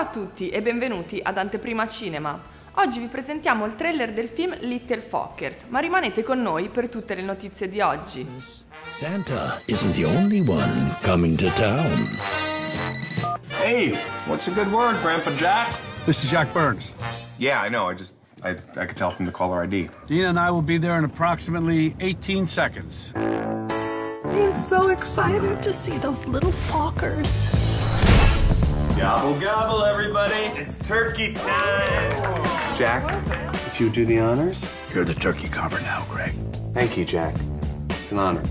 Ciao a tutti e benvenuti ad Anteprima Cinema. Oggi vi presentiamo il trailer del film Little Fockers, ma rimanete con noi per tutte le notizie di oggi. Santa isn't the only one coming to town. Hey, what's a good word, Grandpa Jack? This is Jack Burns. Yeah, I know. I could tell from the caller ID. Dina and I will be there in approximately 18 seconds. I'm so excited to see those little Fockers. Gobble, gobble, everybody. It's turkey time. Jack, if you do the honors. You're the turkey cover now, Greg. Thank you, Jack. It's an honor.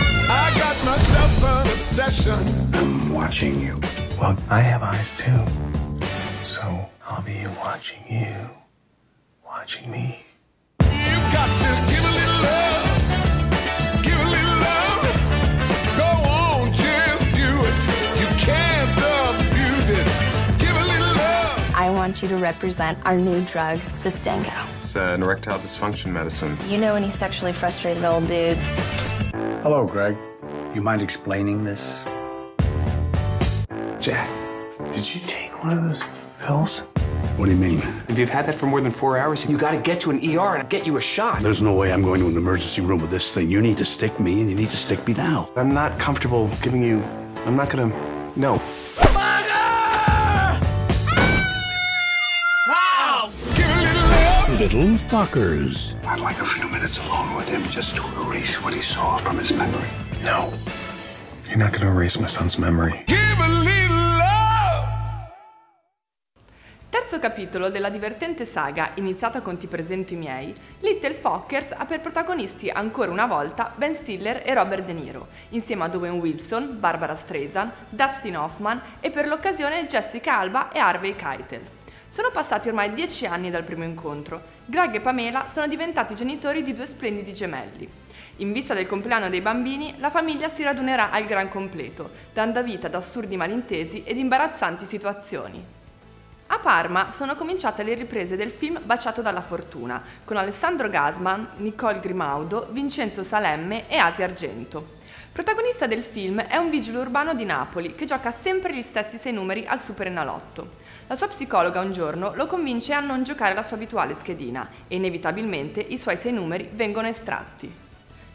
I got myself an obsession. I'm watching you. Well, I have eyes, too. So I'll be watching you, watching me. You've got to give a little love. Give a little love. Go on, just do it. You can't abuse it. Give a little love. I want you to represent our new drug, Sistengo. It's an erectile dysfunction medicine. You know any sexually frustrated old dudes? Hello, Greg. You mind explaining this? Jack, did you take one of those pills? What do you mean? If you've had that for more than 4 hours, you gotta get to an ER and get you a shot. There's no way I'm going to an emergency room with this thing. You need to stick me, and you need to stick me now. I'm not comfortable giving you... I'm not gonna... No. Wow! Little Fockers. I'd like a few minutes alone with him just to erase what he saw from his memory. No. You're not gonna erase my son's memory. Terzo capitolo della divertente saga iniziata con Ti Presento I Miei, Little Fockers ha per protagonisti ancora una volta Ben Stiller e Robert De Niro, insieme ad Owen Wilson, Barbra Streisand, Dustin Hoffman e per l'occasione Jessica Alba e Harvey Keitel. Sono passati ormai 10 anni dal primo incontro, Greg e Pamela sono diventati genitori di 2 splendidi gemelli. In vista del compleanno dei bambini, la famiglia si radunerà al gran completo, dando vita ad assurdi malintesi ed imbarazzanti situazioni. A Parma sono cominciate le riprese del film Baciato dalla Fortuna, con Alessandro Gasman, Nicole Grimaudo, Vincenzo Salemme e Asia Argento. Protagonista del film è un vigile urbano di Napoli che gioca sempre gli stessi 6 numeri al Superenalotto. La sua psicologa un giorno lo convince a non giocare la sua abituale schedina e inevitabilmente i suoi 6 numeri vengono estratti.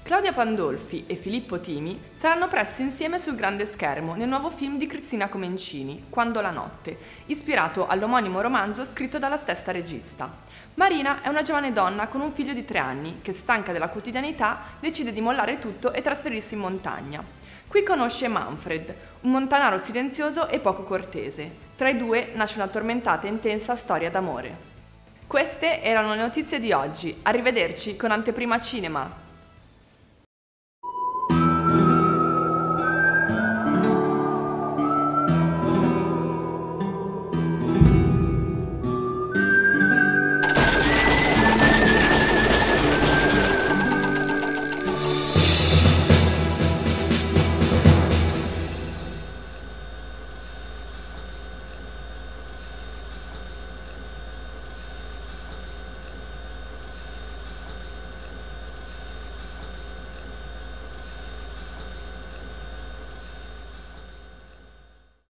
Claudia Pandolfi e Filippo Timi saranno presto insieme sul grande schermo nel nuovo film di Cristina Comencini, Quando la notte, ispirato all'omonimo romanzo scritto dalla stessa regista. Marina è una giovane donna con un figlio di 3 anni che, stanca della quotidianità, decide di mollare tutto e trasferirsi in montagna. Qui conosce Manfred, un montanaro silenzioso e poco cortese. Tra i due nasce una tormentata e intensa storia d'amore. Queste erano le notizie di oggi. Arrivederci con Anteprima Cinema!